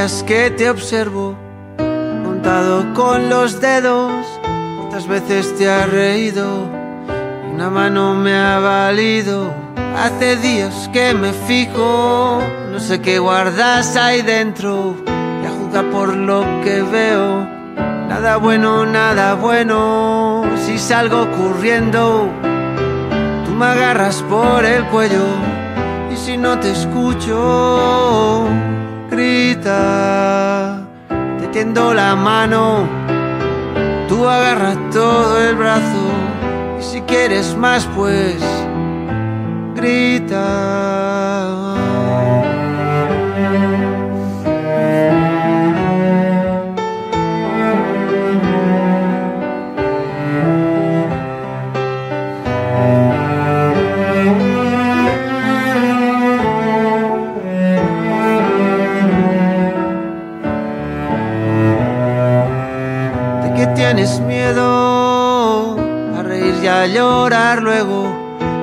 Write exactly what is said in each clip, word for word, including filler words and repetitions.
días que te observo contado con los dedos. Cuántas veces te has reído, una mano me ha valido. Hace días que me fijo, no sé qué guardas ahí dentro. Ya juzga por lo que veo, nada bueno, nada bueno. Si salgo corriendo, tú me agarras por el cuello. Y si no te escucho, grita, te tiendo la mano, tú agarras todo el brazo. Y si quieres más, pues grita. Tienes miedo a reír y a llorar luego,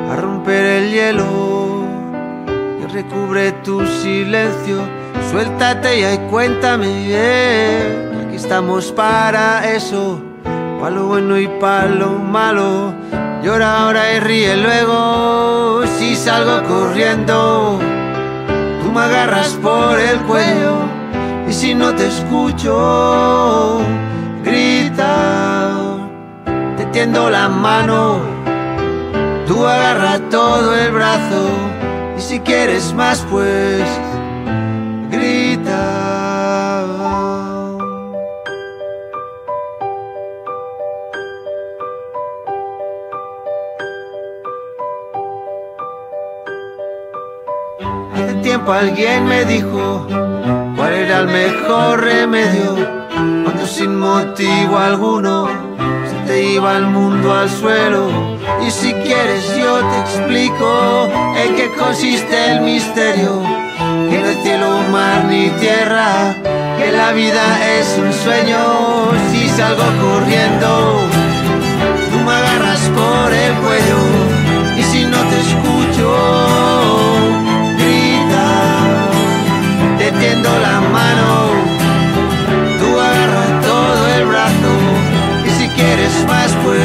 a romper el hielo que recubre tu silencio. Suéltate ya y cuéntame, eh, que aquí estamos para eso, para lo bueno y para lo malo. Llora ahora y ríe luego. Si salgo corriendo, tú me agarras por el cuello. Y si no te escucho, grita, te tiendo la mano, tú agarras todo el brazo. Y si quieres más, pues grita. Hace tiempo alguien me dijo cuál era el mejor remedio. Cuando sin motivo alguno se te iba el mundo al suelo. Y si quieres yo te explico en qué consiste el misterio. Que no hay cielo, mar ni tierra, que la vida es un sueño. Si salgo corriendo, tú me agarras por el cuello. Y si no te escucho, grita, te tiendo la mano, quieres más, pues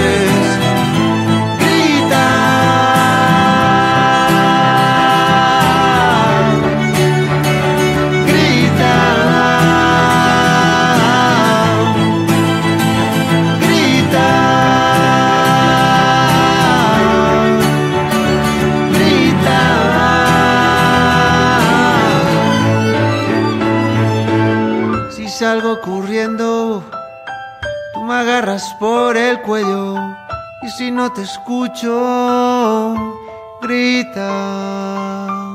por el cuello. Y si no te escucho, grita.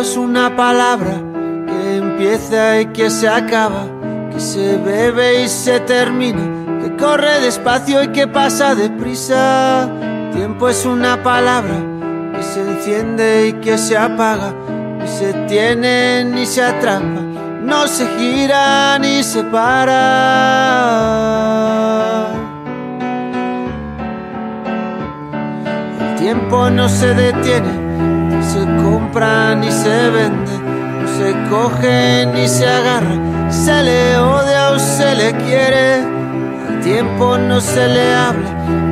Es una palabra que empieza y que se acaba, que se bebe y se termina, que corre despacio y que pasa deprisa. Tiempo es una palabra que se enciende y que se apaga, ni se tiene ni se atrapa, no se gira ni se para. El tiempo no se detiene, no se compra ni se vende, no se coge ni se agarra, se le odia o se le quiere. Al tiempo no se le habla,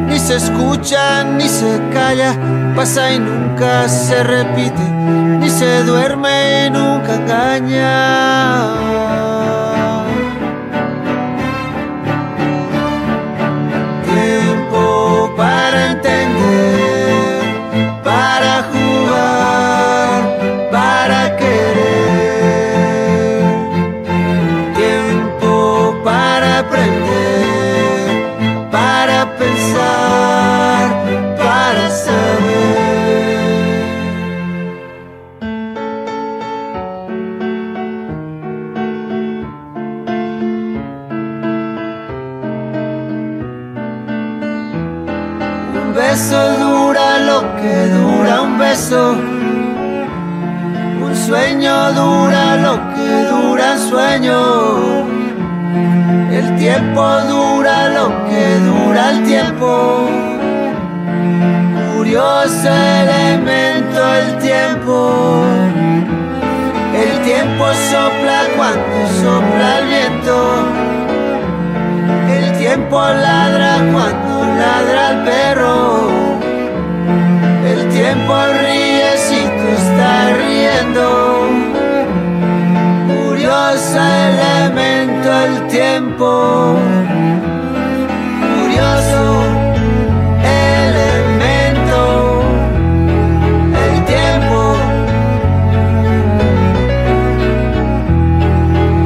ni se escucha ni se calla, pasa y nunca se repite, ni se duerme y nunca engaña. Tiempo para entender, para jugar, para querer, tiempo para aprender, para pensar, para saber. beso dura lo que dura un beso. Un sueño dura lo que dura un sueño. El tiempo dura lo que dura el tiempo. Curioso elemento el tiempo. El tiempo sopla cuando sopla el viento. El tiempo ladra cuando ladra el perro. El tiempo ríe si tú estás riendo. Curioso elemento el tiempo. Curioso elemento el tiempo.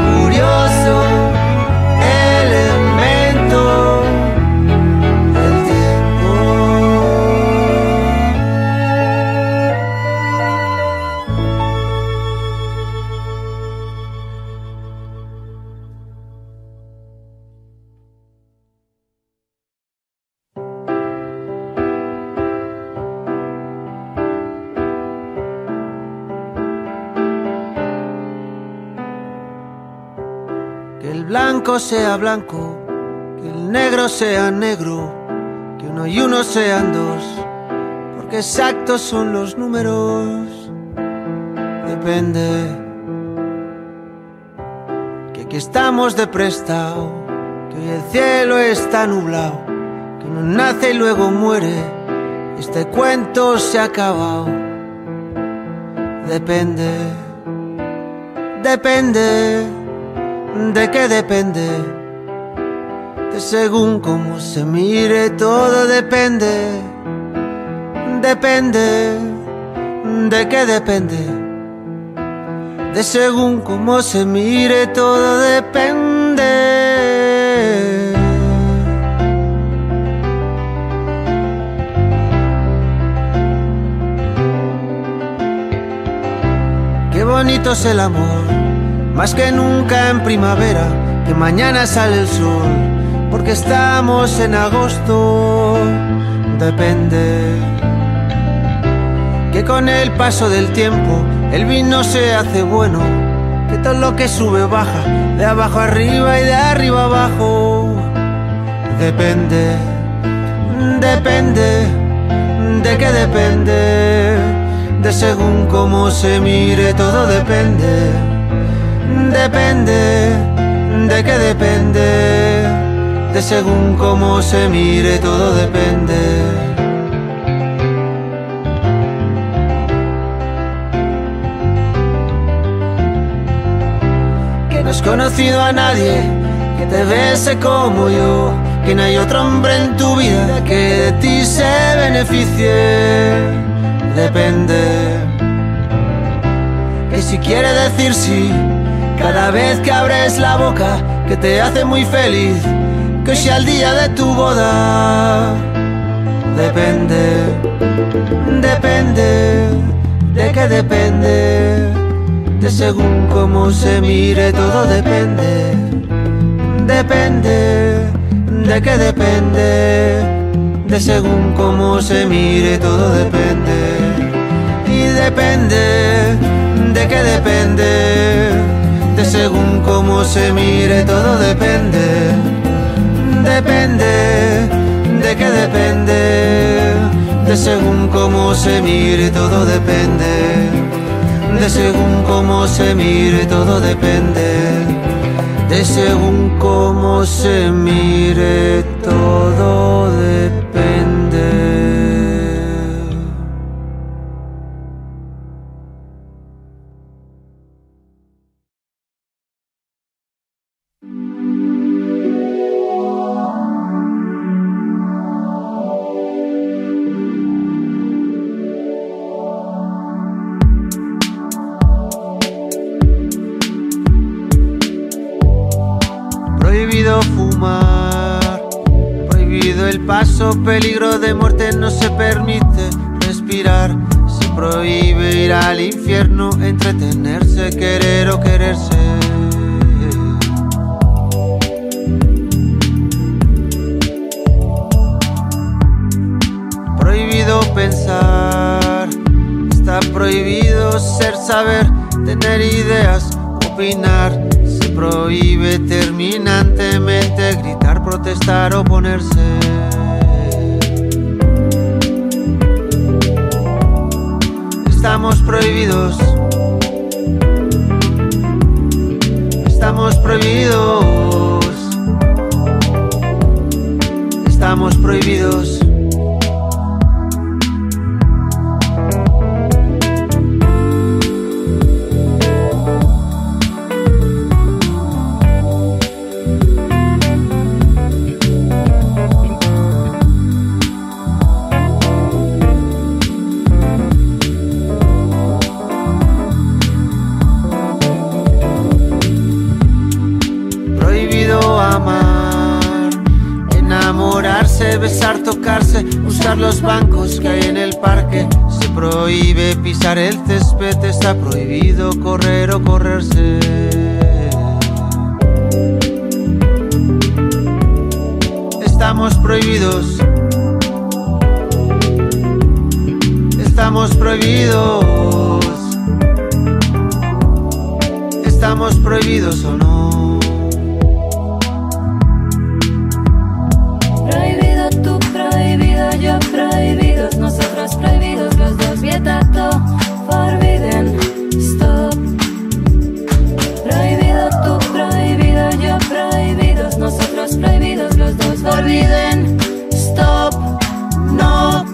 Curioso elemento el tiempo. Blanco sea blanco, que el negro sea negro, que uno y uno sean dos, porque exactos son los números. Depende, que aquí estamos de prestado, que hoy el cielo está nublado, que uno nace y luego muere, este cuento se ha acabado. Depende, depende. ¿De qué depende? De según cómo se mire, todo depende. Depende. ¿De qué depende? De según cómo se mire, todo depende. Qué bonito es el amor, más que nunca en primavera, que mañana sale el sol, porque estamos en agosto. Depende, que con el paso del tiempo el vino se hace bueno, que todo lo que sube baja, de abajo arriba y de arriba abajo. Depende, depende. ¿De qué depende? De según cómo se mire, todo depende. Depende, ¿de qué depende? De según cómo se mire, todo depende. Que no has conocido a nadie que te bese como yo, que no hay otro hombre en tu vida que de ti se beneficie. Depende, que si quiere decir sí cada vez que abres la boca, que te hace muy feliz, que hoy sea el día de tu boda. Depende, depende. ¿De qué depende? De según cómo se mire, todo depende. Depende, ¿de qué depende? De según cómo se mire, todo depende. Y depende, ¿de qué depende? De según cómo se mire, todo depende. Depende, ¿de qué depende? De según cómo se mire, todo depende. De según cómo se mire, todo depende. De según cómo se mire, todo depende. Peligro de muerte, no se permite respirar. Se prohíbe ir al infierno, entretenerse, querer o quererse. pensar. Está prohibido ser, saber, tener ideas, opinar. Se prohíbe terminantemente gritar, protestar, oponerse. Estamos prohibidos. Estamos prohibidos. Estamos prohibidos. Besar, tocarse, usar los bancos que hay en el parque. Se prohíbe pisar el césped. Está prohibido correr o correrse. Estamos prohibidos. Estamos prohibidos. Estamos prohibidos o no. Yo prohibidos, nosotros prohibidos, los dos vietato, forbidden, stop. Prohibido, tú prohibido, yo prohibidos, nosotros prohibidos, los dos forbidden, stop, no.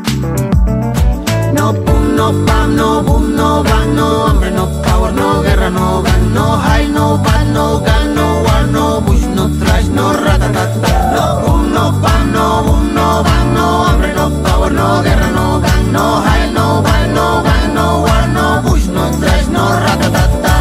No pum, no pam, no boom, no bang, no hambre, no power, no guerra, no gang, no high, no bad, no gun, no war, no bush, no trash, no ratatata. No pum, no pam, no boom, no bang, no hambre, no power, no guerra, no gang, no high, no bad, no gun, no war, no bush, no trash, no ratatata.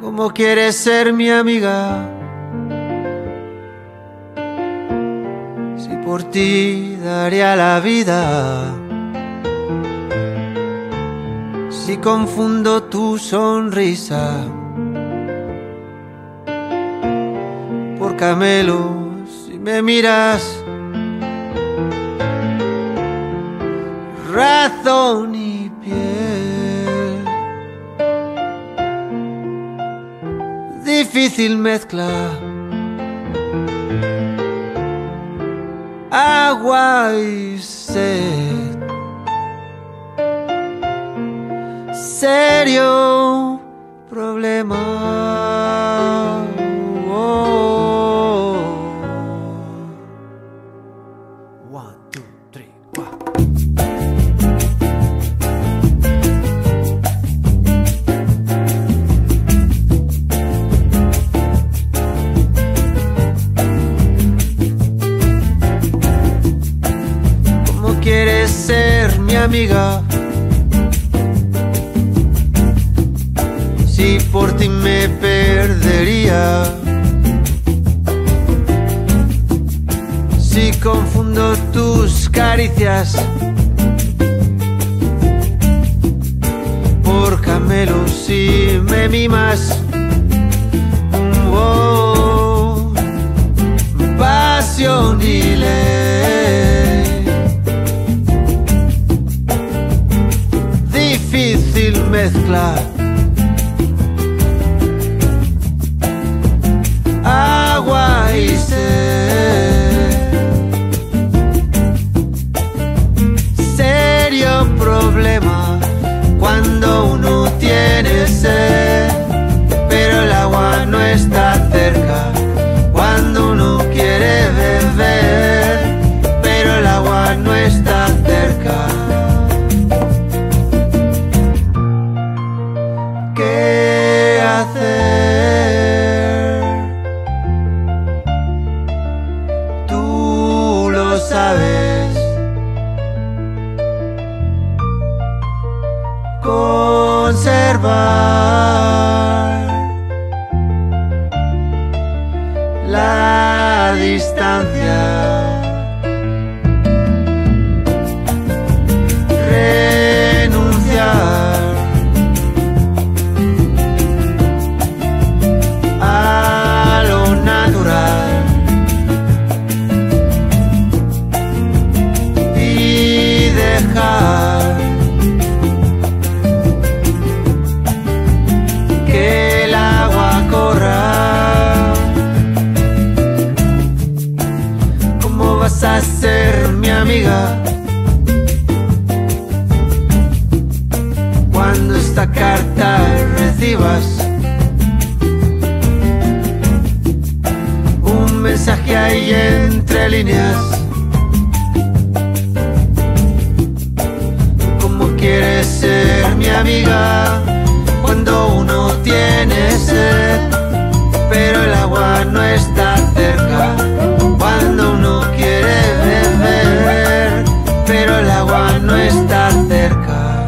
¿Cómo quieres ser mi amiga? Si por ti daría la vida, si confundo tu sonrisa por camelos, si me miras, razón y piel. Difícil mezcla, agua y sed, serio problema. Oh. One, two, three, one. Amiga, si por ti me perdería, si confundo tus caricias por camelos, si me mimas, oh, pasión y ley. Difícil mezcla, agua y sed, serio problema cuando uno tiene sed, pero el agua no está cerca cuando uno quiere beber, pero el agua no está cerca. qué hacer. Tú lo sabes. Conservar la distancia. A ser mi amiga cuando esta carta recibas un mensaje ahí entre líneas, ¿cómo quieres ser mi amiga cuando uno tiene sed pero el agua no está cerca? Cuando uno quiere beber, pero el agua no está cerca.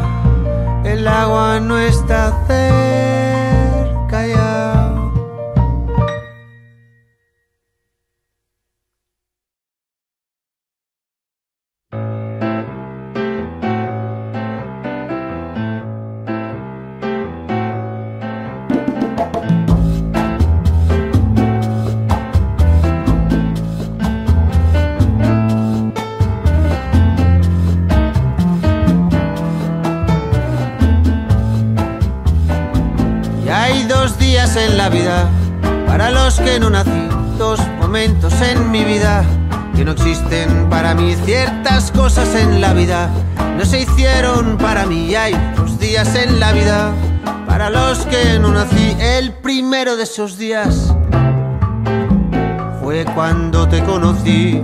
El agua no está cerca ya. En la vida, para los que no nací, dos momentos en mi vida que no existen para mí. Ciertas cosas en la vida no se hicieron para mí. Hay dos días en la vida para los que no nací. El primero de esos días fue cuando te conocí.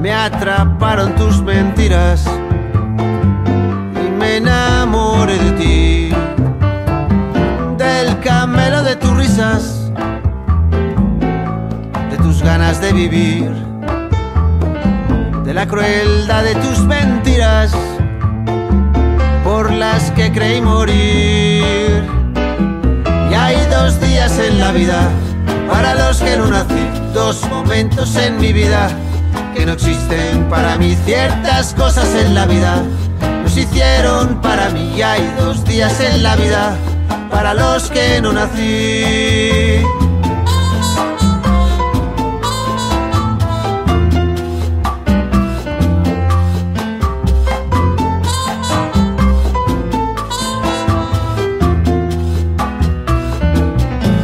Me atraparon tus mentiras y me enamoré de ti. Del camelo de tus risas, de tus ganas de vivir, de la crueldad de tus mentiras por las que creí morir. Y hay dos días en la vida para los que no nací, dos momentos en mi vida que no existen para mí. Ciertas cosas en la vida nos hicieron para mí. Y hay dos días en la vida para los que no nací.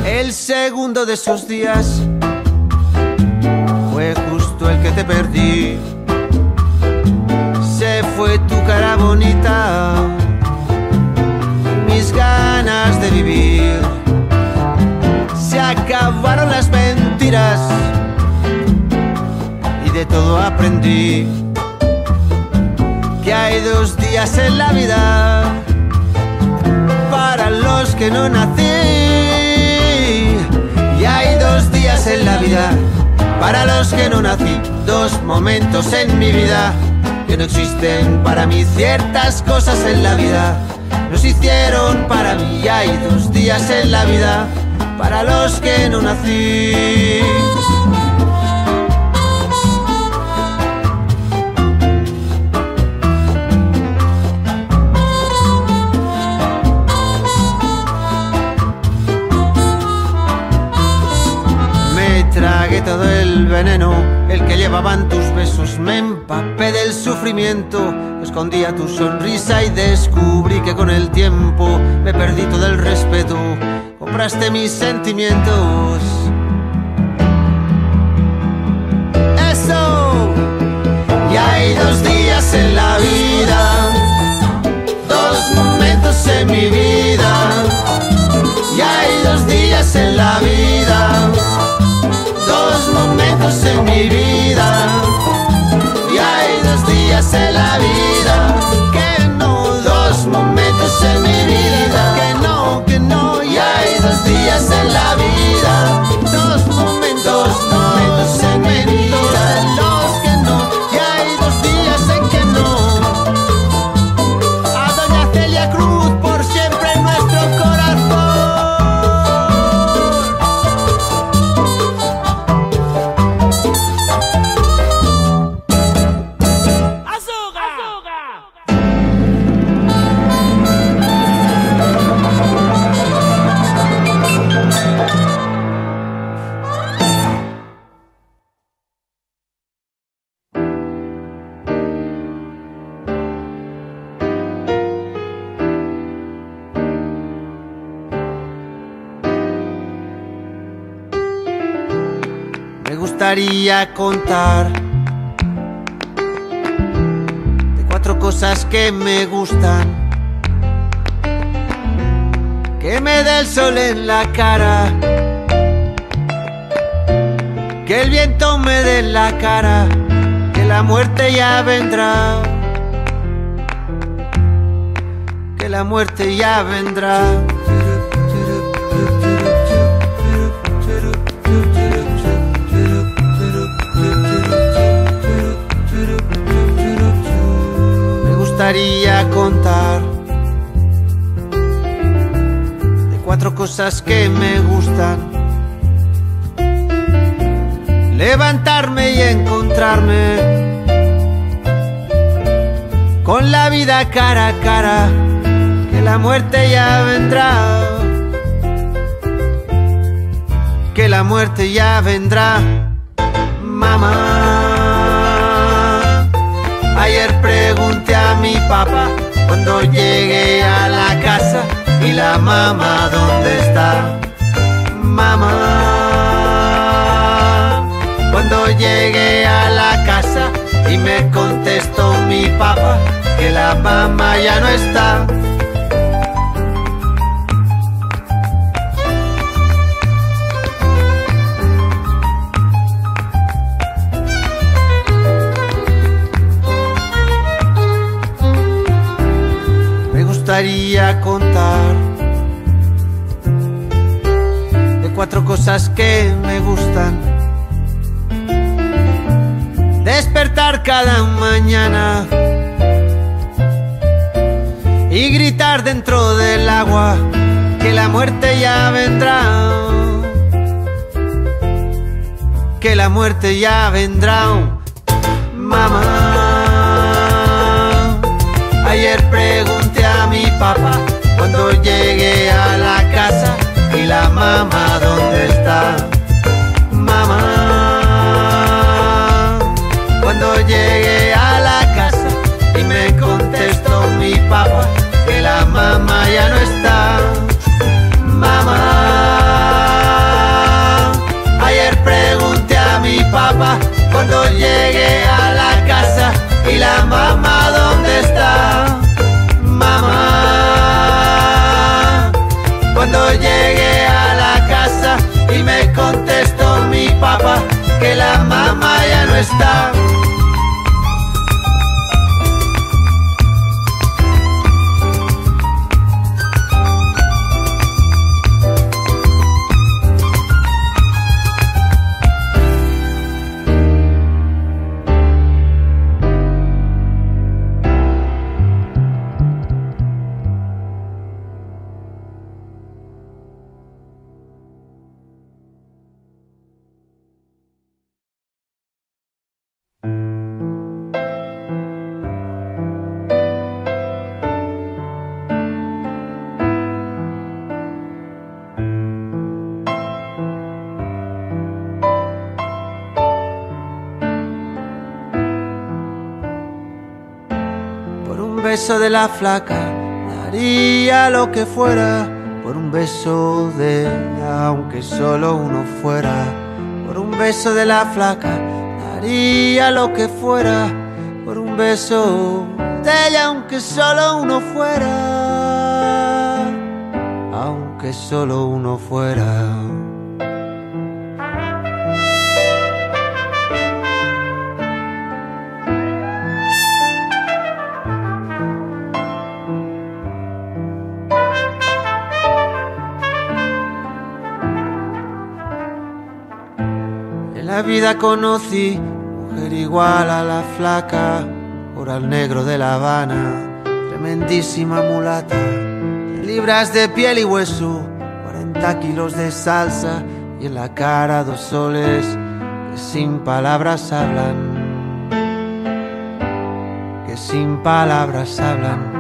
El segundo de esos días fue justo el que te perdí. Se fue tu cara bonita, mis ganas de vivir. Se acabaron las mentiras y de todo aprendí. Que hay dos días en la vida para los que no nací. Y hay dos días en la vida para los que no nací, dos momentos en mi vida que no existen para mí. Ciertas cosas en la vida nos hicieron para mí. Y hay dos días en la vida para los que no nací. Me tragué todo el veneno, el que llevaban tus besos. Me empapé del sufrimiento, escondía tu sonrisa y descubrí que con el tiempo me perdí todo el respeto. Compraste mis sentimientos. ¡Eso! Y hay dos días en la vida, dos momentos en mi vida. Y hay dos días en la vida, dos momentos en mi vida. En la vida, que no, dos momentos en mi vida. gustaría contar de cuatro cosas que me gustan, que me da el sol en la cara, que el viento me dé en la cara, que la muerte ya vendrá, que la muerte ya vendrá. Me gustaría contar de cuatro cosas que me gustan, levantarme y encontrarme con la vida cara a cara, que la muerte ya vendrá, que la muerte ya vendrá. Mamá, ayer pregunté a mi papá cuando llegué a la casa, y la mamá, ¿dónde está? Mamá, cuando llegué a la casa y me contestó mi papá que la mamá ya no está. Me gustaría contar de cuatro cosas que me gustan, despertar cada mañana y gritar dentro del agua que la muerte ya vendrá, que la muerte ya vendrá. Mamá, ayer pregunté a mi papá cuando llegué a la casa, y la mamá, ¿dónde está? Mamá, cuando llegué a la casa y me contestó mi papá que la mamá ya no está. Mamá, ayer pregunté a mi papá cuando llegué a la casa, y la mamá, ¿dónde está? Mamá, cuando llegué a la casa y me contestó mi papá que la mamá ya no está. Por un beso de la flaca daría lo que fuera, por un beso de ella aunque solo uno fuera. Por un beso de la flaca daría lo que fuera, por un beso de ella aunque solo uno fuera, aunque solo uno fuera. En la vida conocí mujer igual a la flaca, coral negro de La Habana, tremendísima mulata, diez libras de piel y hueso, cuarenta kilos de salsa, y en la cara dos soles que sin palabras hablan, que sin palabras hablan.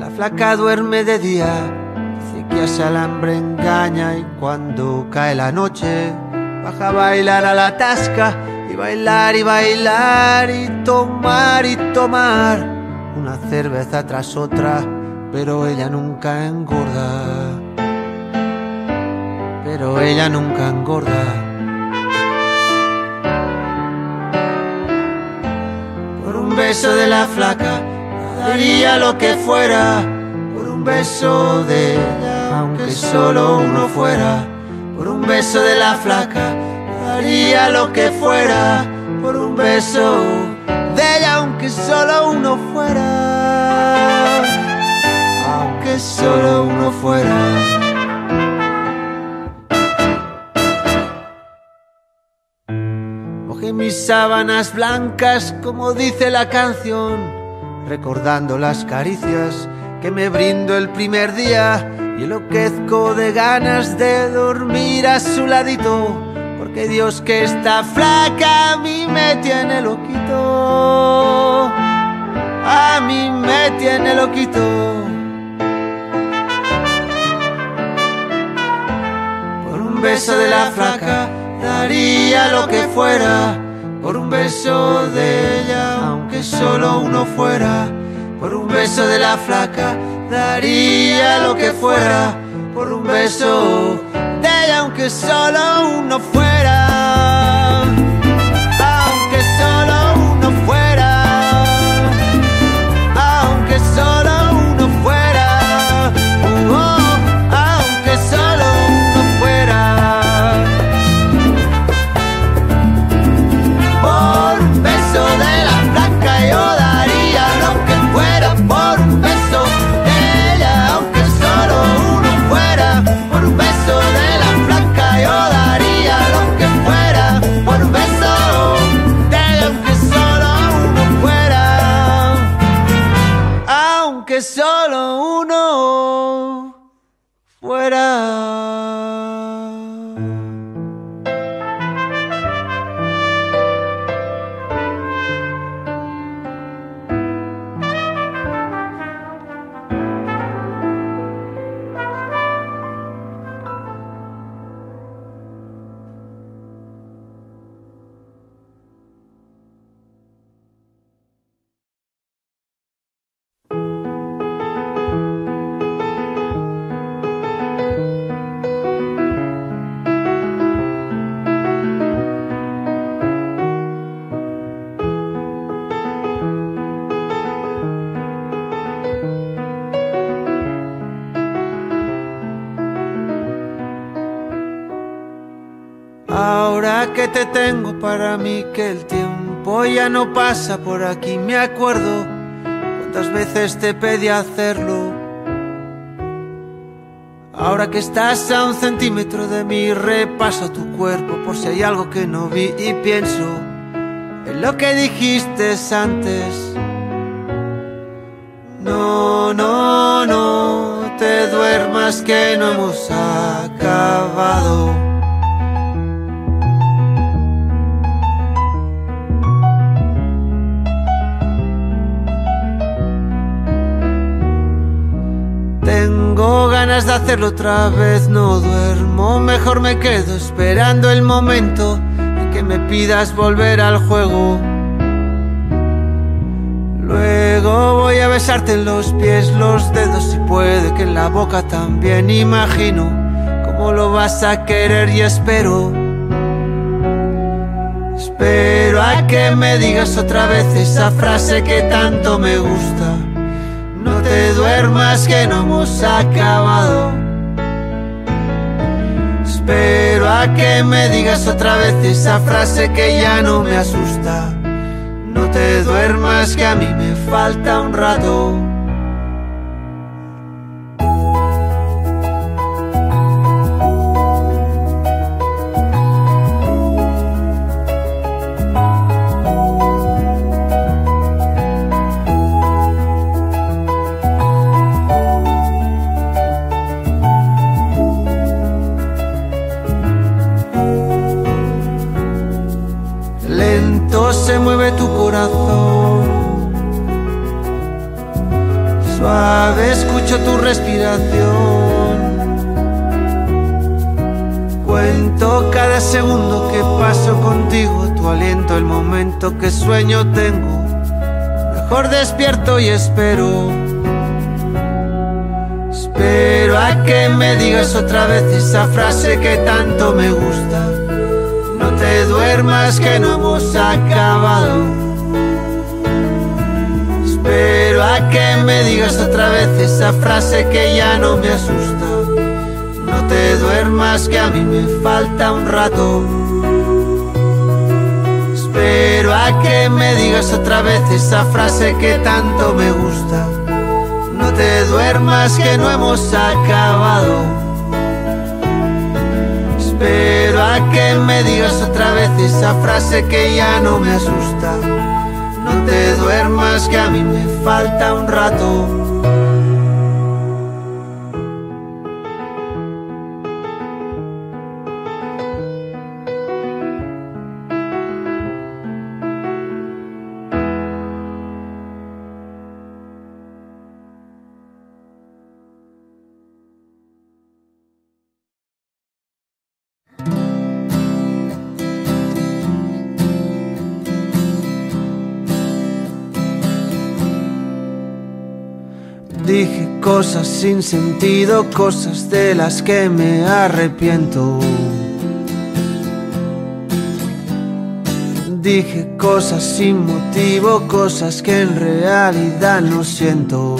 La flaca duerme de día, dice que hace alambre engaña, y cuando cae la noche baja a bailar a la tasca, y bailar y bailar y tomar y tomar una cerveza tras otra, pero ella nunca engorda, pero ella nunca engorda. Beso de la flaca, daría lo que fuera por un beso de ella, aunque solo uno fuera. Por un beso de la flaca, daría lo que fuera por un beso de ella, aunque solo uno fuera, aunque solo uno fuera. Mis sábanas blancas, como dice la canción, recordando las caricias que me brindó el primer día, y enloquezco de ganas de dormir a su ladito, porque Dios que esta flaca a mí me tiene loquito, a mí me tiene loquito. Por un beso de la flaca daría lo que fuera por un beso de ella, aunque solo uno fuera. Por un beso de la flaca daría lo que fuera por un beso de ella, aunque solo uno fuera, aunque solo uno fuera, aunque solo uno fuera, uh -oh, aunque solo uno fuera. Solo uno fuera. Que te tengo para mí, que el tiempo ya no pasa por aquí. Me acuerdo cuántas veces te pedí hacerlo. Ahora que estás a un centímetro de mí, repaso tu cuerpo por si hay algo que no vi, y pienso en lo que dijiste antes. No, no, no te duermas, que no hemos acabado. Tengo ganas de hacerlo otra vez, no duermo, mejor me quedo esperando el momento en que me pidas volver al juego. Luego voy a besarte en los pies, los dedos y puede que en la boca también. Imagino cómo lo vas a querer y espero, espero a que me digas otra vez esa frase que tanto me gusta. No te duermas, que no hemos acabado. Espero a que me digas otra vez esa frase que ya no me asusta. No te duermas, que a mí me falta un rato. Se mueve tu corazón, suave escucho tu respiración. Cuento Todo cada segundo que paso contigo, tu aliento, el momento que sueño tengo. Mejor despierto y espero. Espero a que me digas otra vez esa frase que tanto me gusta. No te duermas que no hemos acabado. Espero a que me digas otra vez esa frase que ya no me asusta. No te duermas que a mí me falta un rato. Espero a que me digas otra vez esa frase que tanto me gusta. No te duermas que no hemos acabado. Espero a que me digas otra vez esa frase que ya no me asusta. No te duermas que a mí me falta un rato. Dije cosas sin sentido, cosas de las que me arrepiento. Dije cosas sin motivo, cosas que en realidad no siento.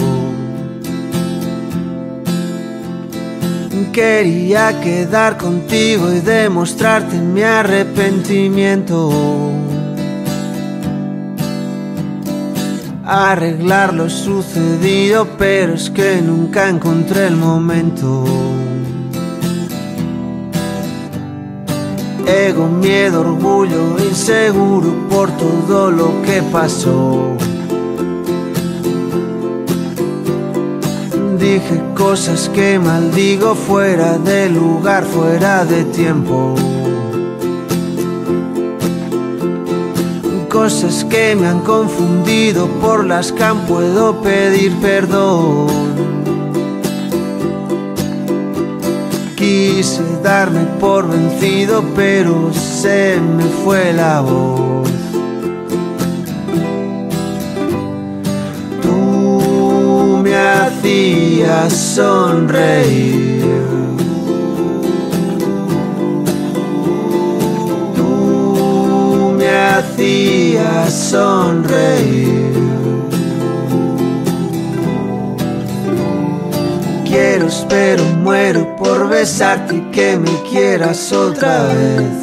Quería quedar contigo y demostrarte mi arrepentimiento. Arreglar lo sucedido, pero es que nunca encontré el momento. Ego, miedo, orgullo, inseguro por todo lo que pasó. Dije cosas que maldigo, fuera de lugar, fuera de tiempo. Cosas que me han confundido, por las que aún puedo pedir perdón. Quise darme por vencido, pero se me fue la voz. Tú me hacías sonreír. Me hacías sonreír. Quiero, espero, muero por besarte y que me quieras otra vez.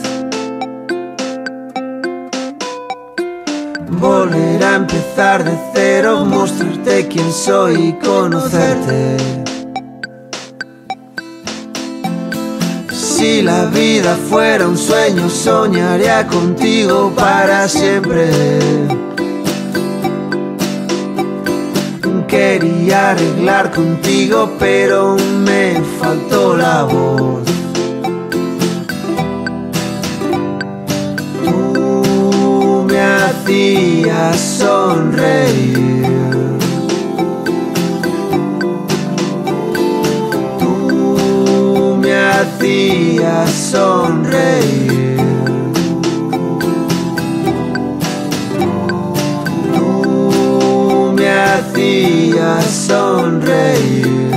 Volver a empezar de cero, mostrarte quién soy y conocerte. Si la vida fuera un sueño, soñaría contigo para siempre. Quería arreglar contigo, pero me faltó la voz. Tú me hacías sonreír. Me hacías sonreír. Tú me hacías sonreír.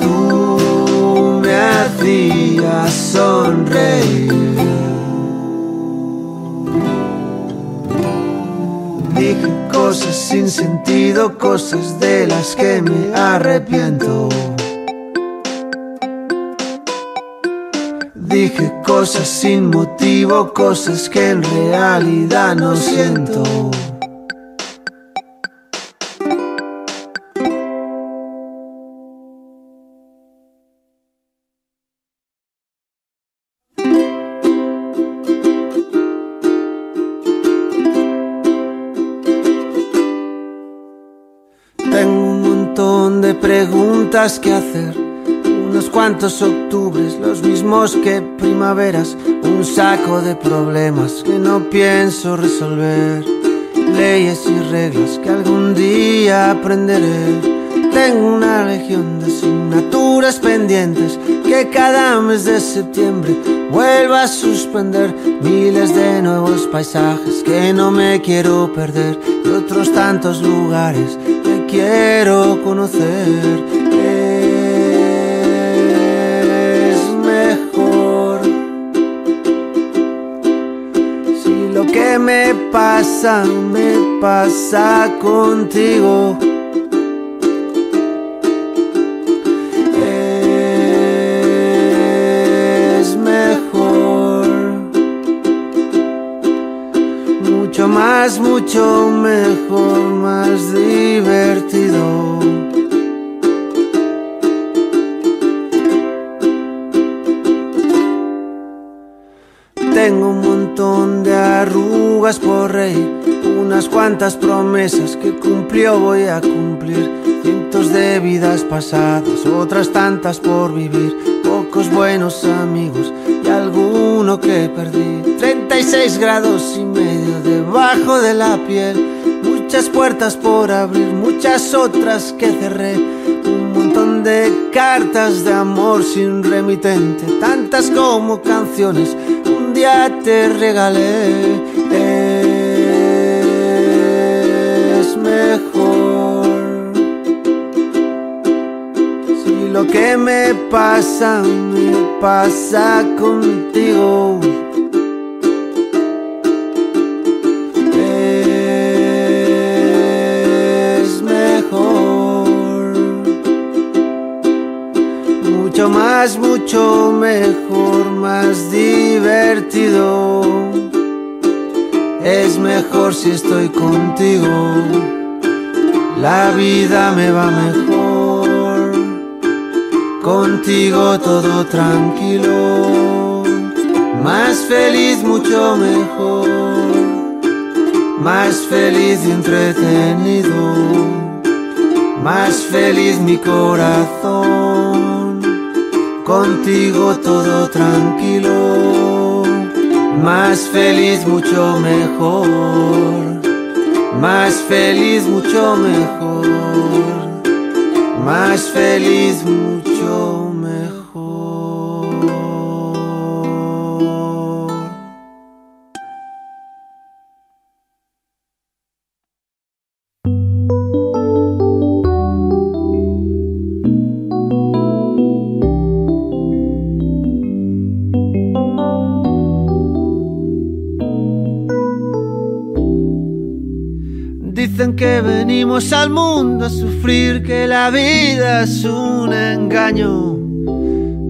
Tú me hacías sonreír. Dije cosas sin sentido, cosas de las que me arrepiento. Dije cosas sin motivo, cosas que en realidad no siento. Preguntas que hacer, unos cuantos octubres, los mismos que primaveras, un saco de problemas que no pienso resolver, leyes y reglas que algún día aprenderé, Tengo una legión de asignaturas pendientes que cada mes de septiembre vuelvo a suspender. Miles de nuevos paisajes que no me quiero perder y otros tantos lugares que quiero conocer. Es mejor si lo que me pasa me pasa contigo. Mucho mejor, más divertido. Tengo un montón de arrugas por reír, unas cuantas promesas que cumplió voy a cumplir, cientos de vidas pasadas, otras tantas por vivir, pocos buenos amigos y alguno que perdí. Treinta y seis grados y medio debajo de la piel, muchas puertas por abrir, muchas otras que cerré, un montón de cartas de amor sin remitente, tantas como canciones un día te regalé. Es mejor si lo que me pasa me pasa contigo. Mucho mejor, más divertido. Es mejor si estoy contigo. La vida me va mejor. Contigo todo tranquilo. Más feliz, mucho mejor. Más feliz y entretenido. Más feliz mi corazón. Contigo todo tranquilo, más feliz mucho mejor, más feliz mucho mejor, más feliz mucho mejor. Que venimos al mundo a sufrir, que la vida es un engaño,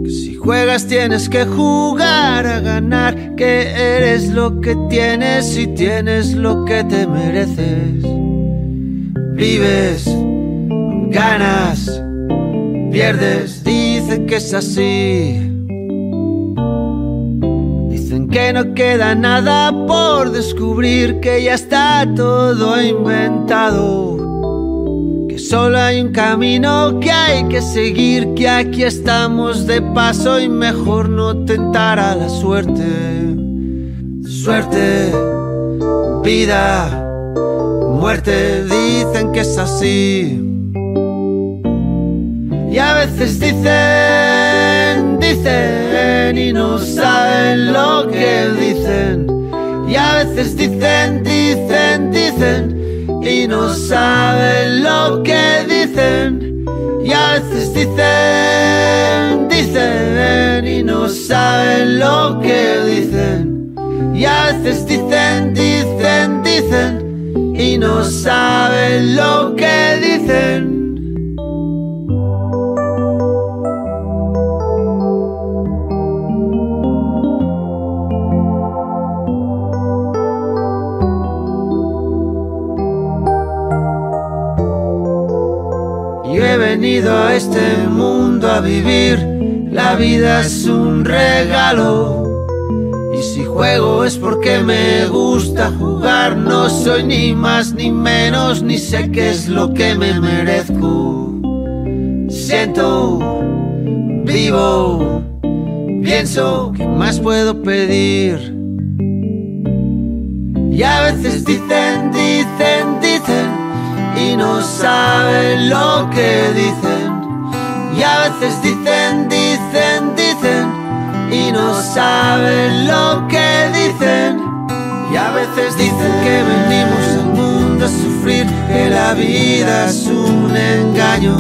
que si juegas tienes que jugar a ganar, que eres lo que tienes y tienes lo que te mereces. Vives, ganas, pierdes, dicen que es así. Que no queda nada por descubrir, que ya está todo inventado, que solo hay un camino que hay que seguir, que aquí estamos de paso y mejor no tentar a la suerte. Suerte, vida, muerte, dicen que es así. Y a veces dicen, dicen y no saben lo que dicen. Y a veces dicen, dicen, dicen y no saben lo que dicen. Y a veces dicen, dicen y no saben lo que dicen. Y a veces dicen, dicen, dicen y no saben lo que dicen. He venido a este mundo a vivir, la vida es un regalo, y si juego es porque me gusta jugar, no soy ni más ni menos, ni sé qué es lo que me merezco. Siento, vivo, pienso, ¿qué más puedo pedir? Y a veces dicen, dicen, dicen y no saben lo que que dicen, y a veces dicen, dicen, dicen, y no saben lo que dicen. Y a veces dicen que venimos al mundo a sufrir, que la vida es un engaño.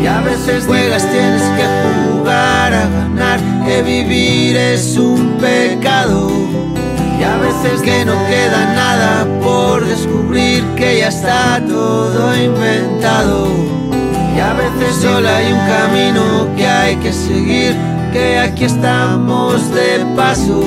Y a veces juegas, tienes que jugar a ganar, que vivir es un pecado. Y a veces que no queda nada por descubrir, que ya está todo inventado. Y a veces solo hay un camino que hay que seguir, que aquí estamos de paso.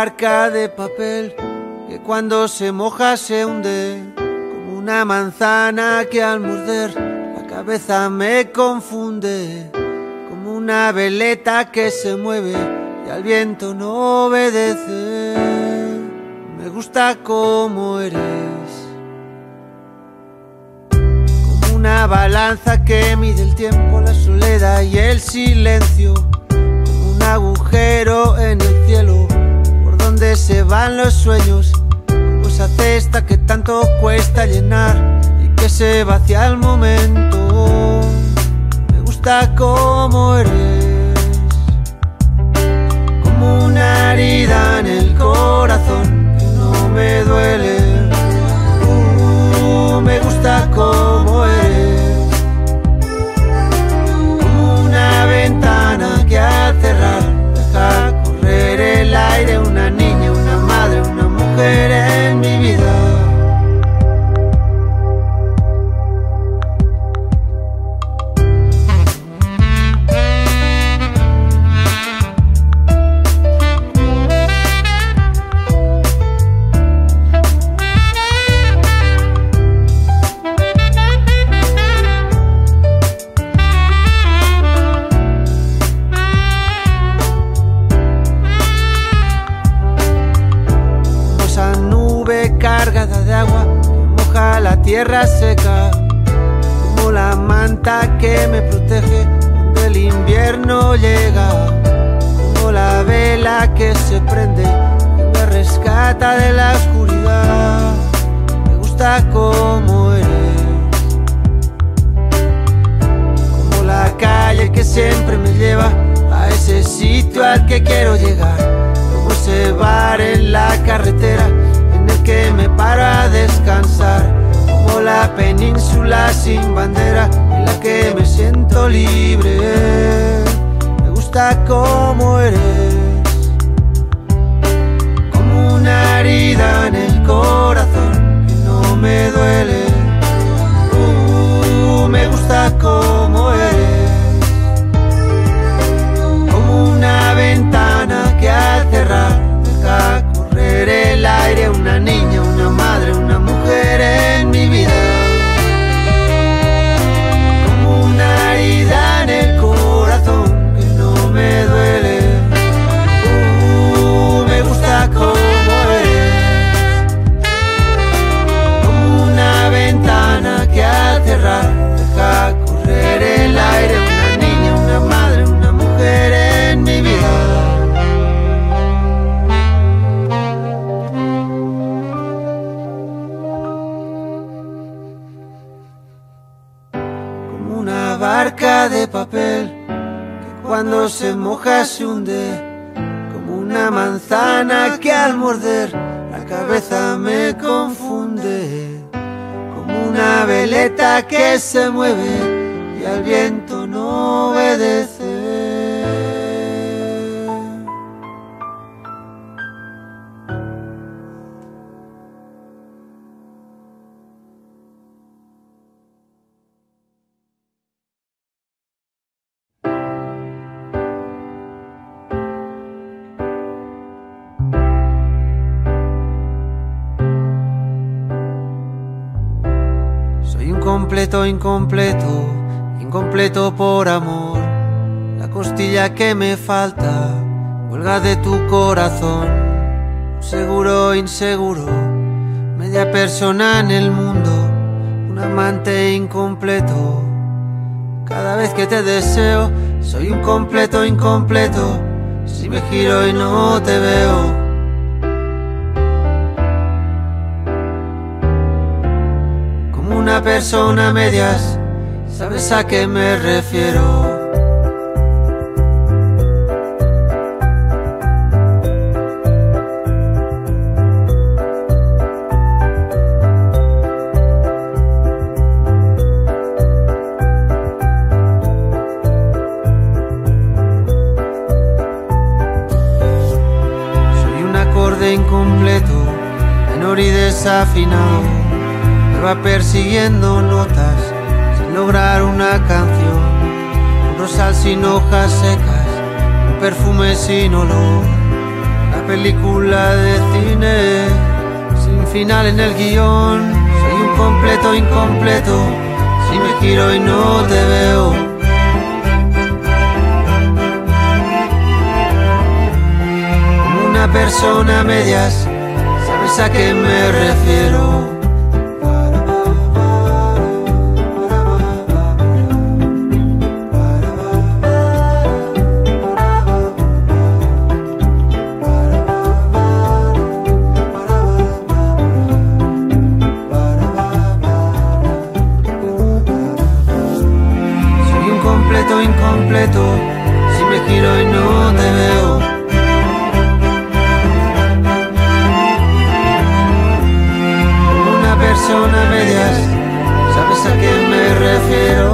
Barca de papel que cuando se moja se hunde, como una manzana que al morder la cabeza me confunde, como una veleta que se mueve y al viento no obedece. Me gusta como eres, como una balanza que mide el tiempo, la soledad y el silencio, como un agujero en el cielo donde se van los sueños, como esa cesta que tanto cuesta llenar y que se vacía al momento. Me gusta como eres, como una herida en el corazón que no me duele. Uh, me gusta como eres, como una ventana que al cerrar deja correr el aire. Una niña, una madre, una mujer en mi vida. Tierra seca, como la manta que me protege cuando el invierno llega, como la vela que se prende que me rescata de la oscuridad. Me gusta como eres, como la calle que siempre me lleva a ese sitio al que quiero llegar, como ese bar en la carretera en el que me paro a descansar, como la península sin bandera en la que me siento libre. Me gusta como eres, como una herida en el corazón que no me duele. Uh, me gusta como eres, como una ventana que al cerrar deja correr el aire. Una niña, una madre, una mujer en mi vida, como una herida en el corazón que no me duele. Uh, me gusta como eres, como una ventana que al cerrar deja correr el aire. Una niña, una madre, una mujer en mi vida. Barca de papel que cuando se moja se hunde, como una manzana que al morder la cabeza me confunde, como una veleta que se mueve y al viento no obedece. completo, incompleto, incompleto por amor. La costilla que me falta huelga de tu corazón. Seguro, inseguro, media persona en el mundo, un amante incompleto. Cada vez que te deseo soy un completo, incompleto, si me giro y no te veo. Una persona a medias, ¿sabes a qué me refiero? Soy un acorde incompleto, menor y desafinado. Va persiguiendo notas sin lograr una canción, un rosal sin hojas secas, un perfume sin olor, la película de cine sin final en el guión. Soy un completo incompleto, si me giro y no te veo. Como una persona a medias, ¿sabes a qué me refiero? Si me giro y no te veo. Como una persona a medias, ¿sabes a qué me refiero?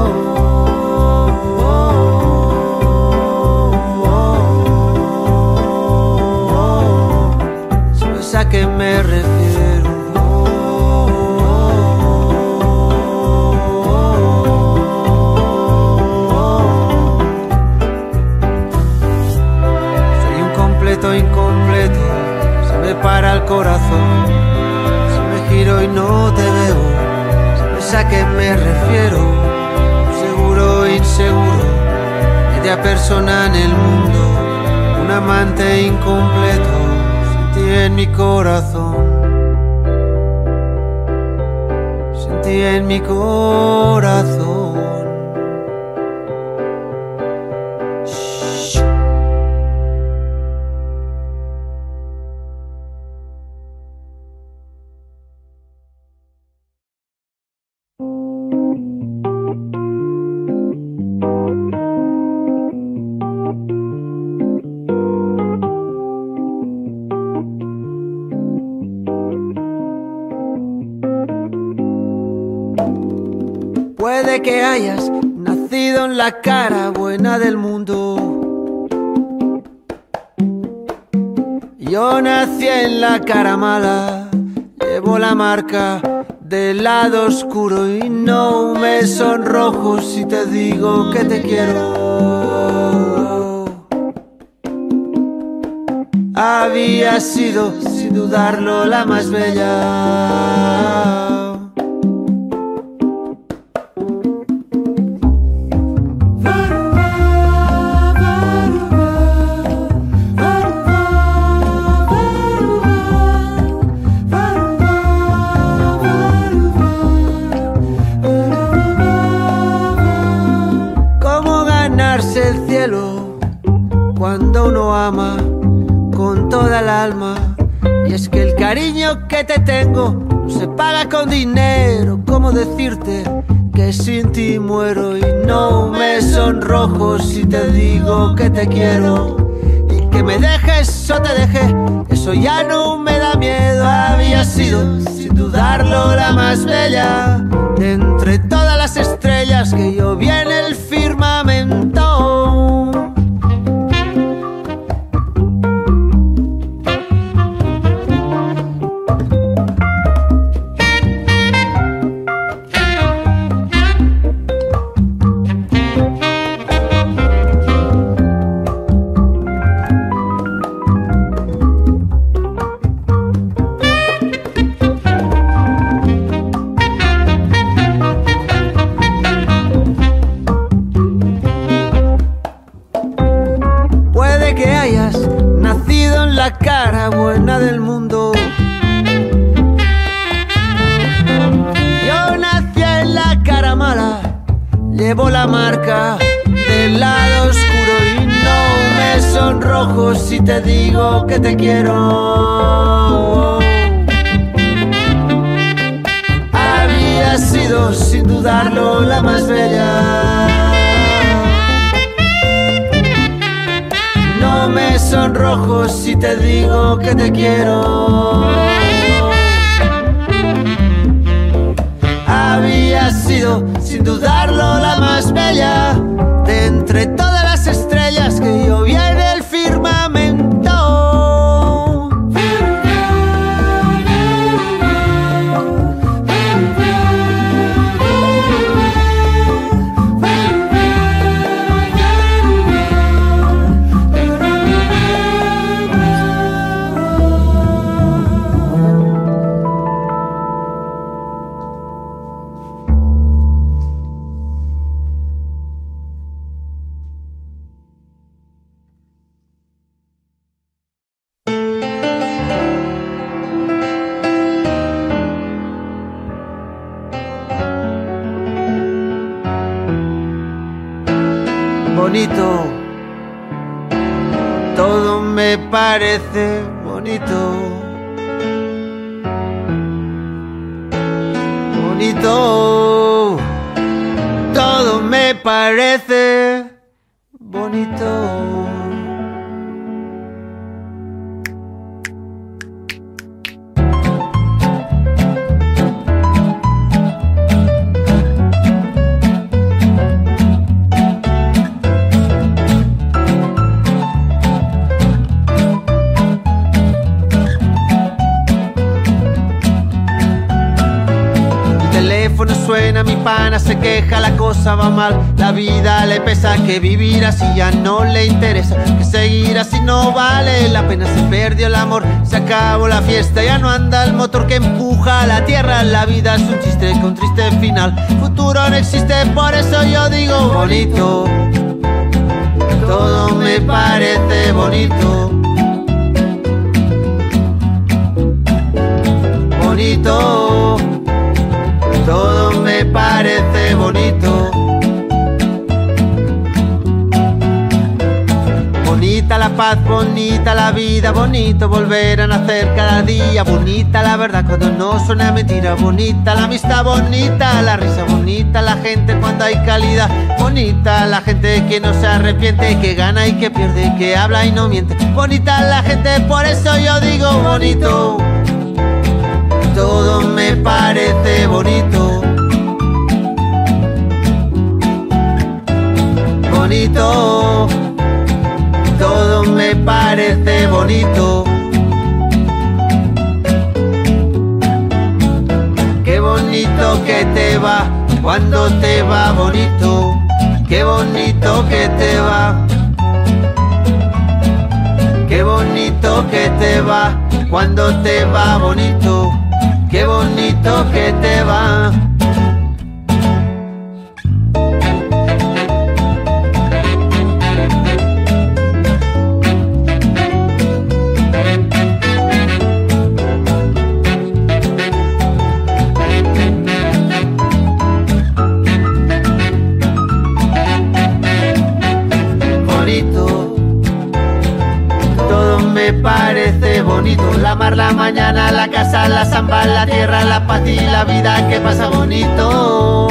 ¿Sabes a qué me refiero? Incompleto, se me para el corazón, si me giro y no te veo. ¿Sabes a qué me refiero? Seguro, inseguro, media persona en el mundo, un amante incompleto, sin ti en mi corazón, sin ti en mi corazón. Puede que hayas nacido en la cara buena del mundo. Yo nací en la cara mala. Llevo la marca del lado oscuro y no me sonrojo si te digo que te quiero. Había sido, sin dudarlo, la más bella. El cielo cuando uno ama con toda el alma, y es que el cariño que te tengo no se paga con dinero. ¿Cómo decirte que sin ti muero? Y no me sonrojo si te digo que te quiero. Y que me dejes o te deje, eso ya no me da miedo. Había sido, sin dudarlo, la más bella de entre todas las estrellas que yo vi en el firmamento. la cara buena del mundo. Yo nací en la cara mala, llevo la marca del lado oscuro y no me sonrojo si te digo que te quiero. Había sido sin dudarlo la más bella. No me sonrojo si te digo que te quiero. Había sido, sin dudarlo, la más bella de entre todas las estrellas que yo vi en el firmamento. Bonito, todo me parece bonito. Bonito, todo me parece bonito. Suena mi pana, se queja, la cosa va mal. La vida le pesa, que vivir así ya no le interesa, que seguir así no vale la pena. Se perdió el amor, se acabó la fiesta, ya no anda el motor que empuja a la tierra. La vida es un chiste con triste final, futuro no existe, por eso yo digo bonito. Todo me parece bonito. Bonito, todo me parece bonito. Bonita la paz, bonita la vida, bonito volver a nacer cada día. Bonita la verdad cuando no suena mentira. Bonita la amistad, bonita la risa. Bonita la gente cuando hay calidad. Bonita la gente que no se arrepiente, que gana y que pierde, que habla y no miente. Bonita la gente, por eso yo digo bonito. Todo me parece bonito. Bonito, todo me parece bonito. Qué bonito que te va, cuando te va bonito. Qué bonito que te va. Qué bonito que te va, cuando te va bonito. Qué bonito que te va. Bonito, todo me parece bonito. La mar, la mañana, la casa, la samba, la tierra, la paz y la vida que pasa bonito.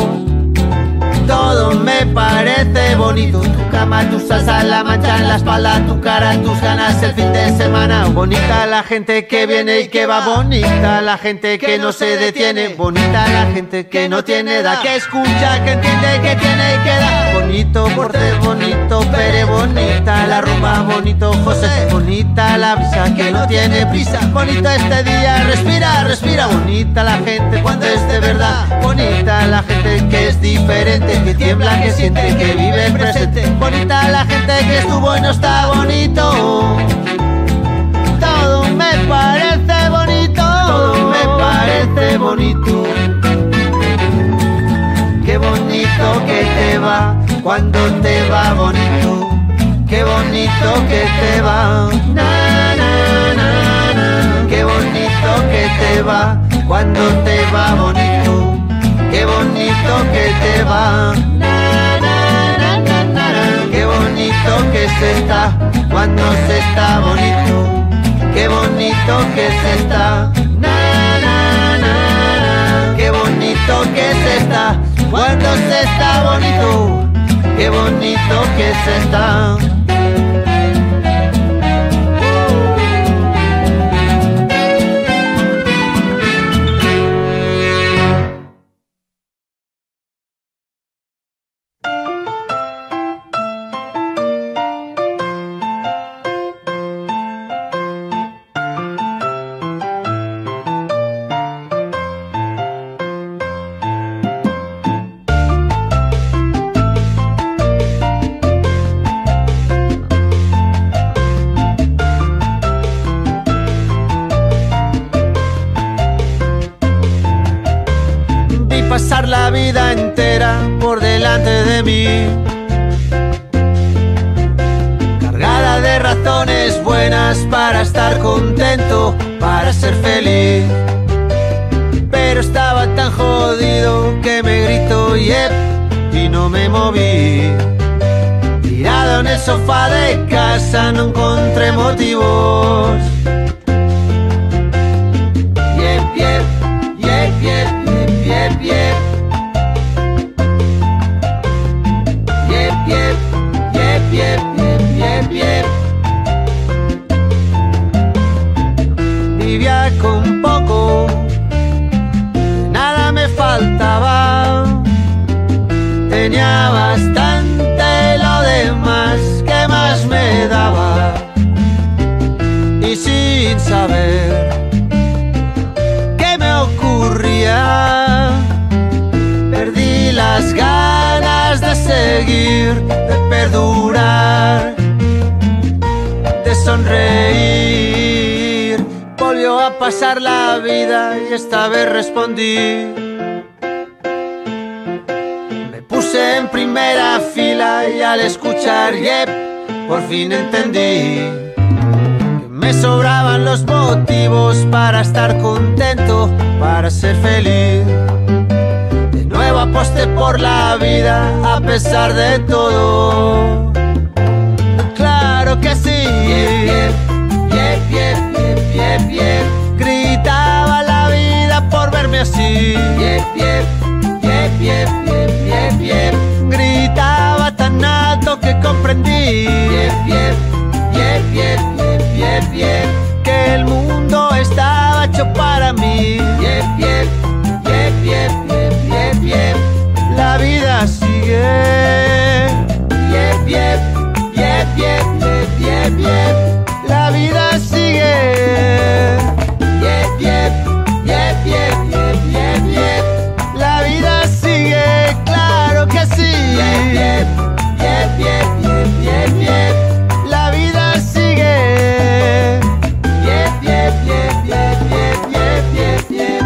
Todo me parece bonito. Tu cama, tu salsa, la mancha en la espalda, tu cara, tus ganas, el fin de semana. Bonita la gente que viene y que va. Bonita la gente que no se detiene. Bonita la gente que no tiene edad, que escucha, que entiende, que tiene y que da. Bonito porte, bonito pere, bonita la rumba, bonito José. Bonita la brisa que no tiene prisa. Bonito este día, respira, respira. Bonita la gente cuando es de verdad. Bonita la gente que es diferente, que tiembla, que siente, que vive el presente. Bonita la gente que estuvo y no está bonito. Todo me parece bonito. Todo me parece bonito. Qué bonito que te va, cuando te va bonito. Qué bonito que te va. Na, na, nos está bonito, qué bonito que se está. Na, na, na, na, qué bonito que se está. Cuando se está bonito, qué bonito que se está. Pasar la vida entera por delante de mí, cargada de razones buenas para estar contento, para ser feliz. Pero estaba tan jodido que me gritó yep y no me moví. Tirado en el sofá de casa no encontré motivos. Yep, yep, yep, yep. Yep, yep. Yep, yep. Yep, yep, yep, yep, yep. Vivía con poco, nada me faltaba. Tenía bastante, lo demás que más me daba. Y sin saber qué me ocurría, las ganas de seguir, de perdurar, de sonreír. Volvió a pasar la vida y esta vez respondí. Me puse en primera fila y al escuchar yep, por fin entendí que me sobraban los motivos para estar contento, para ser feliz. Aposté por la vida a pesar de todo. Claro que sí. Yep, yep, yep, yep, yep, yep. Gritaba la vida por verme así. Yep, yep, yep, yep, yep, yep, yep. Gritaba tan alto que comprendí. Yep, yep, yep, yep, yep, yep, yep. Que el mundo estaba hecho para mí. Yep, yep, yep, yep, yep, yep, yep. La vida sigue. Yep, yep, yep, yep, yep, yep, yep. La vida sigue. Yep, yep, yep, yep, yep, yep, yep. La vida sigue, claro que sí. Yep, yep, yep, yep, yep, yep, yep. La vida sigue. Yep, yep, yep, yep, yep, yep, yep, yep.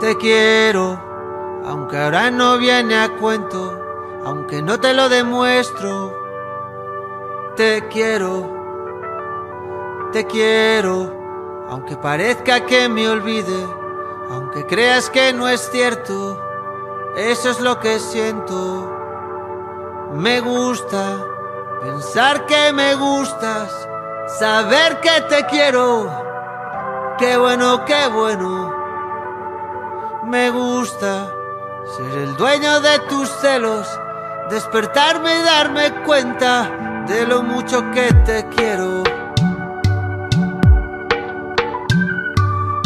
Te quiero, aunque ahora no viene a cuento, aunque no te lo demuestro. Te quiero, te quiero, aunque parezca que me olvide, aunque creas que no es cierto. Eso es lo que siento. Me gusta pensar que me gustas, saber que te quiero. Qué bueno, qué bueno. Me gusta ser el dueño de tus celos, despertarme y darme cuenta de lo mucho que te quiero.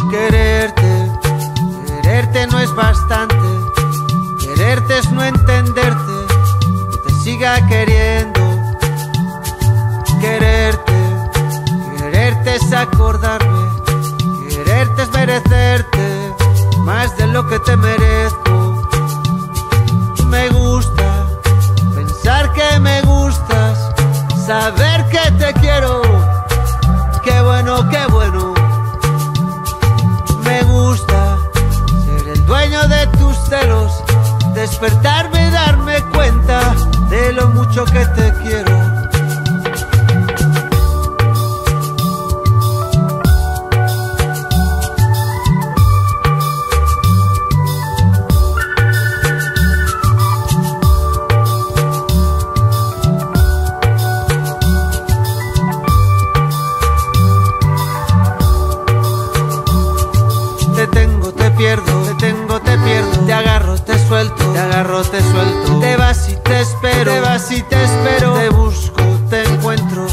Quererte, quererte no es bastante, quererte es no entenderte, que te siga queriendo. Quererte, quererte es acordarme, quererte es merecerte más de lo que te merezco. Me gusta pensar que me gustas, saber que te quiero. Qué bueno, qué bueno. Me gusta despertarme, darme cuenta de lo mucho que te quiero. Te agarro, te suelto, te vas y te espero, te vas y te espero, te busco, te encuentro,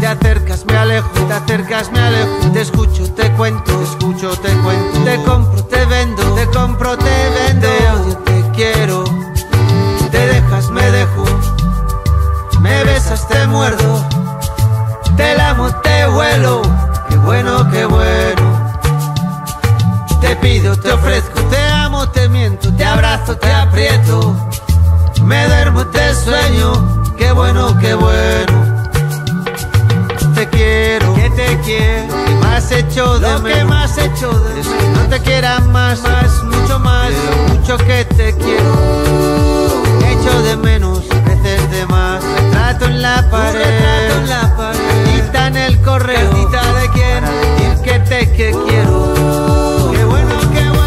te acercas, me alejo, te acercas, me alejo, te escucho, te cuento, te escucho, te cuento, te compro, te vendo, te compro, te vendo, te odio, te quiero, te dejas, me dejo, me besas, te muerdo, te lamo, te huelo, qué bueno, qué bueno, te pido, te ofrezco, te amo, te miento, te abrazo, te aprieto, me duermo, te sueño, qué bueno, qué bueno. Te quiero, que te quiero, que más hecho de lo que más hecho de mí, no te quieras más, más, mucho más, lo mucho que te quiero, hecho de menos, veces de más, retrato en la pared, retrato en la pared, cartita en el correo, cartita de quién, decir que te que quiero, qué bueno, qué bueno.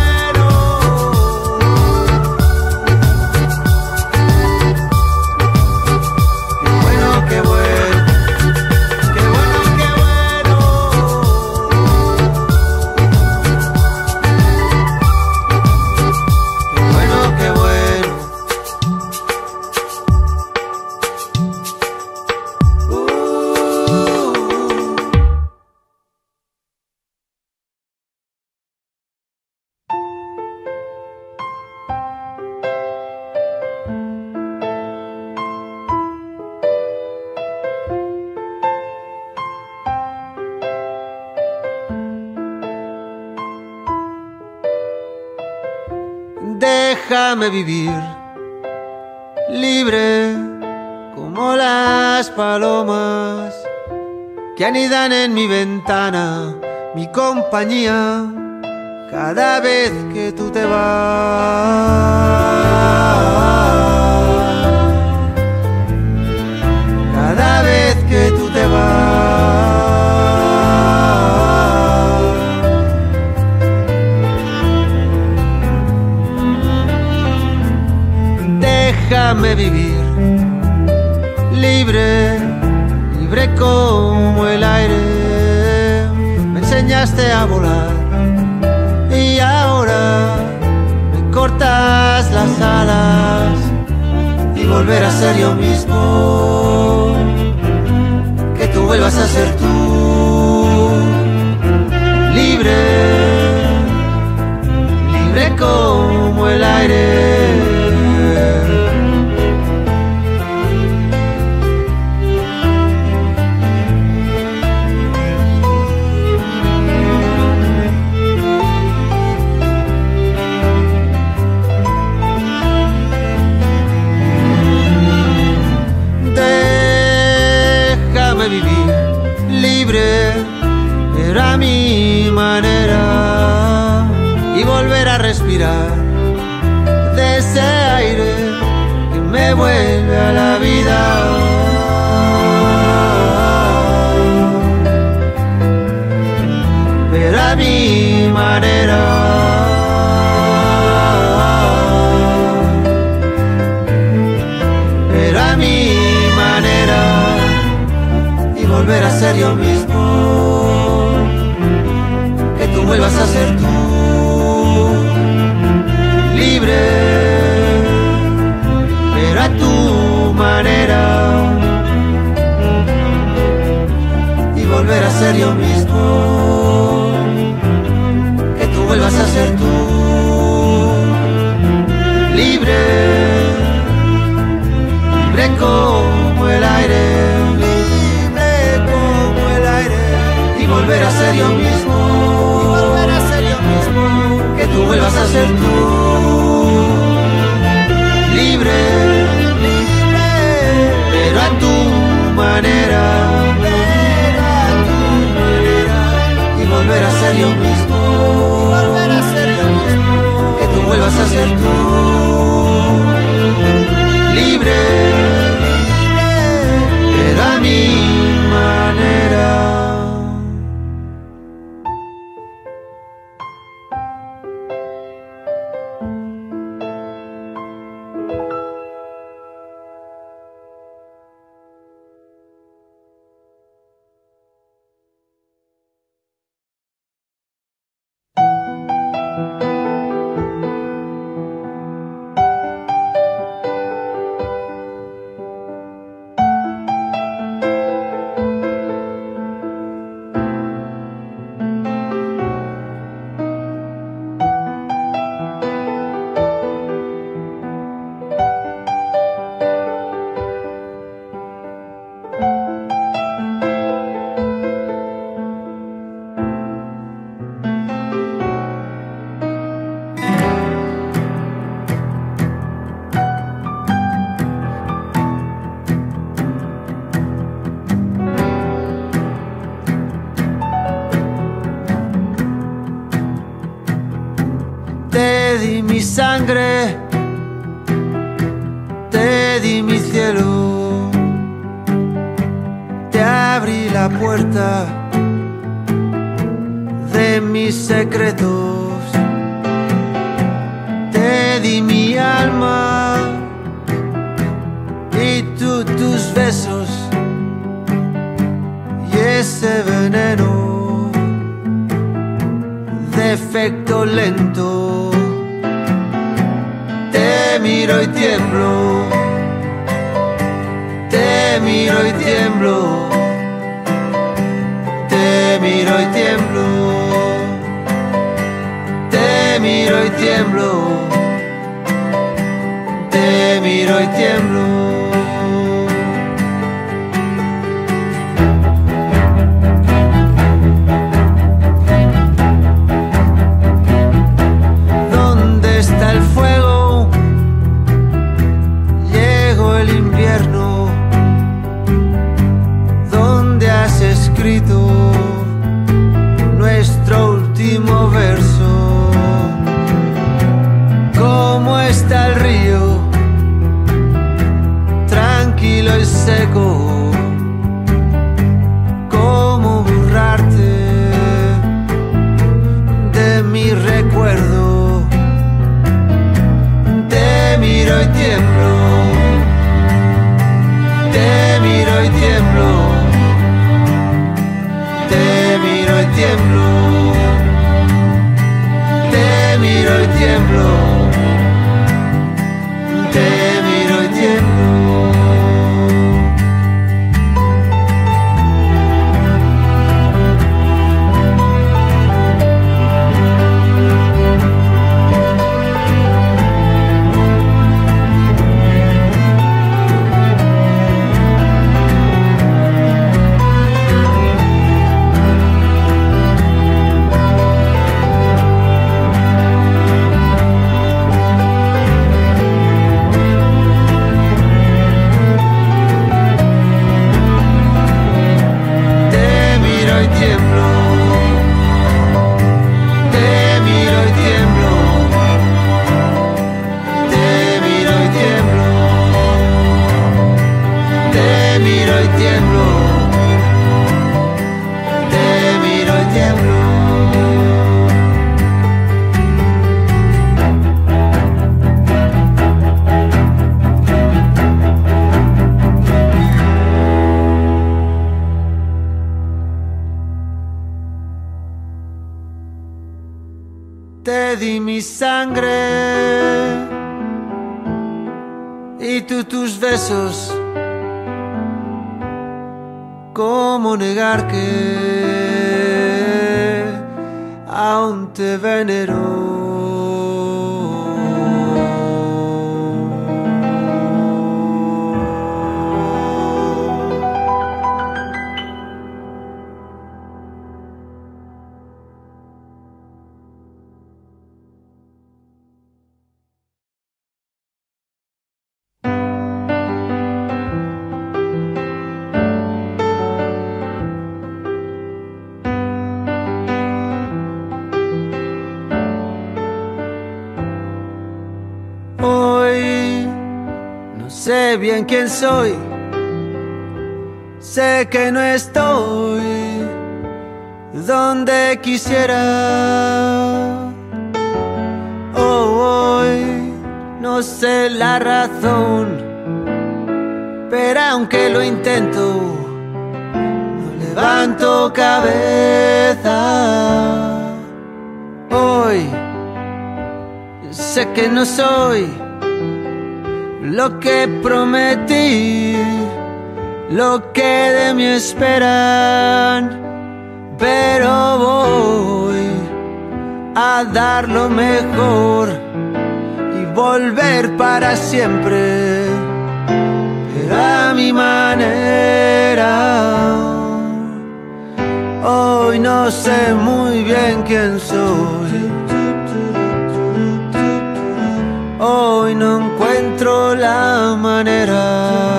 Déjame vivir libre como las palomas que anidan en mi ventana, mi compañía cada vez que tú te vas, cada vez que tú te vas. Déjame vivir libre, libre como el aire. Me enseñaste a volar y ahora me cortas las alas y volver a ser yo mismo. Que tú vuelvas a ser tú, libre, libre como el aire. Era mi manera y volver a respirar de ese aire que me vuelve a la vida. Era mi manera. Era mi manera y volver a ser yo mismo. Que tú vuelvas a ser tú, libre, pero a tu manera, y volver a ser yo mismo. Que tú vuelvas a ser tú, libre, libre como el aire, libre como el aire, y volver a ser yo mismo. Que tú vuelvas a ser tú, libre, pero a tu manera, y volver a ser yo mismo. Que tú vuelvas a ser tú. sangre, te di mi cielo, te abrí la puerta de mis secretos, te di mi alma y tú tus besos y ese veneno de efecto lento. Te miro y tiemblo, te miro y tiemblo, te miro y tiemblo, te miro y tiemblo, te miro y tiemblo. Nuestro último verso. ¿Cómo está el río? Tranquilo y seco. ¿Cómo burlarte de mi recuerdo? Te miro y tiemblo, te miro y tiemblo, tiemblo, te miro y tiemblo, te miro y tiemblo. Te di mi sangre y tú tus besos. ¿Cómo negar que aún te venero? Sé bien quién soy, sé que no estoy donde quisiera. Hoy no sé la razón, pero aunque lo intento, no levanto cabeza. Hoy sé que no soy lo que prometí, lo que de mí esperan, pero voy a dar lo mejor y volver para siempre, pero a mi manera. Hoy no sé muy bien quién soy. Hoy no encuentro la manera.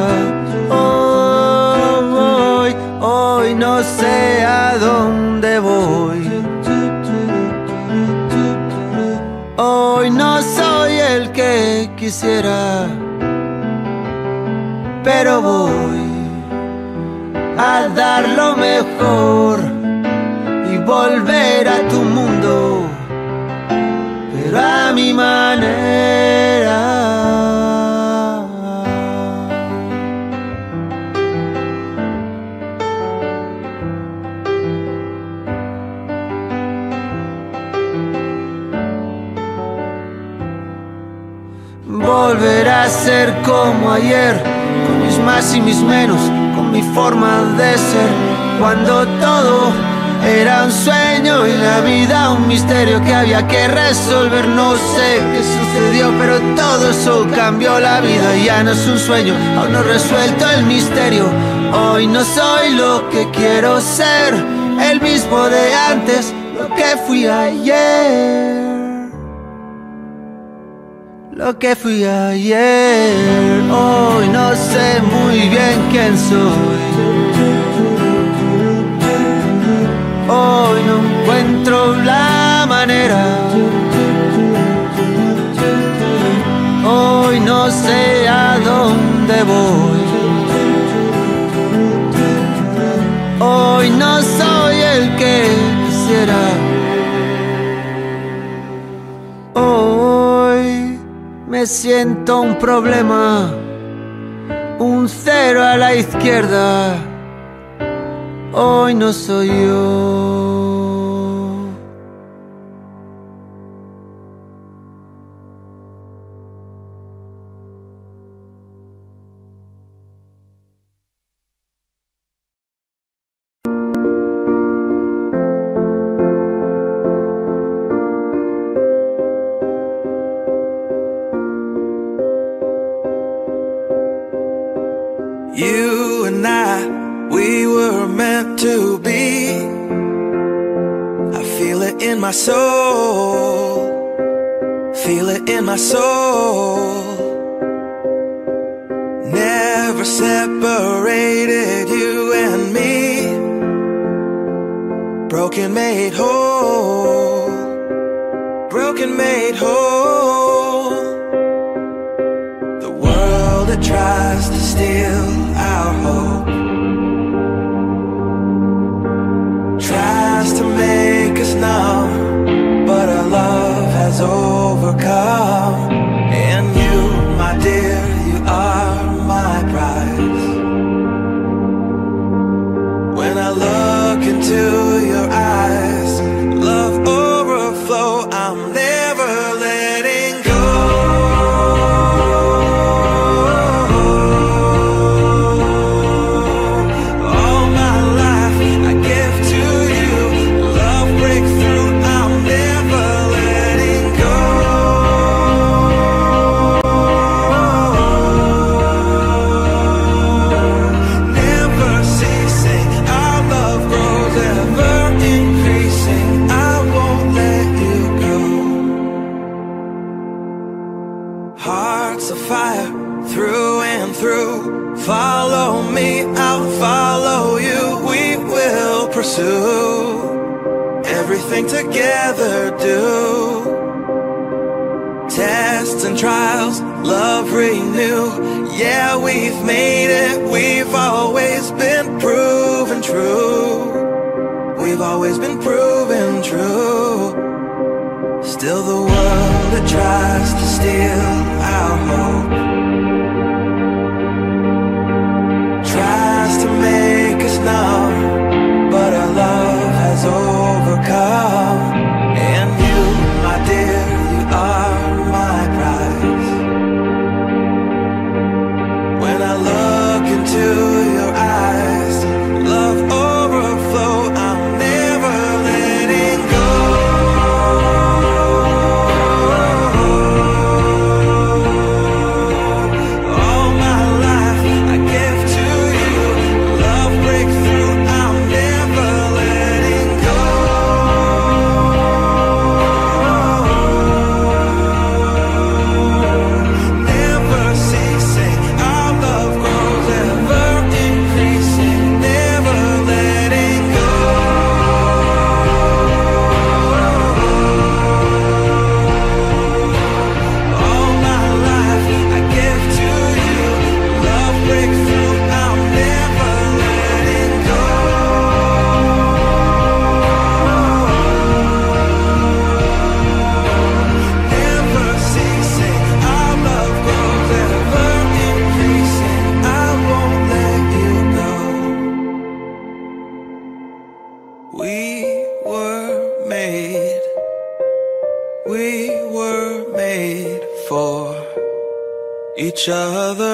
Hoy, hoy no sé a dónde voy. Hoy no soy el que quisiera, pero voy a dar lo mejor y volver a tu mundo, pero a mi manera. Volver a ser como ayer, con mis más y mis menos, con mi forma de ser, cuando todo era un sueño y la vida un misterio que había que resolver. No sé qué sucedió, pero todo eso cambió. La vida ya no es un sueño, aún no he resuelto el misterio. Hoy no soy lo que quiero ser, el mismo de antes, lo que fui ayer, lo que fui ayer. Hoy no sé muy bien quién soy, hoy no encuentro la manera, hoy no sé a dónde voy, hoy no soy el que quisiera. Me siento un problema, un cero a la izquierda. Hoy no soy yo. To be, I feel it in my soul, feel it in my soul. Never separated, you and me, broken made whole, broken made whole. The world that tries to steal our hope, tries to make us numb, but our love has overcome. And you, my dear, you are my prize. When I look into your eyes, love overflow, I'm never letting go. All my life I give to you. Breakthrough, I'm never letting go. Never ceasing, our love grows, ever increasing. I won't let you go. Hearts of fire, through and through. Follow me, I'll follow you. We will pursue everything together do. Tests and trials, love renew. Yeah, we've made it, we've always been proven true. We've always been proven true. Still the world that tries to steal our hope, tries to make us numb, but our love has overcome. And you, my dear, you are my prize. When I look into your eyes, love overflow, I'm never letting go. we were made for each other.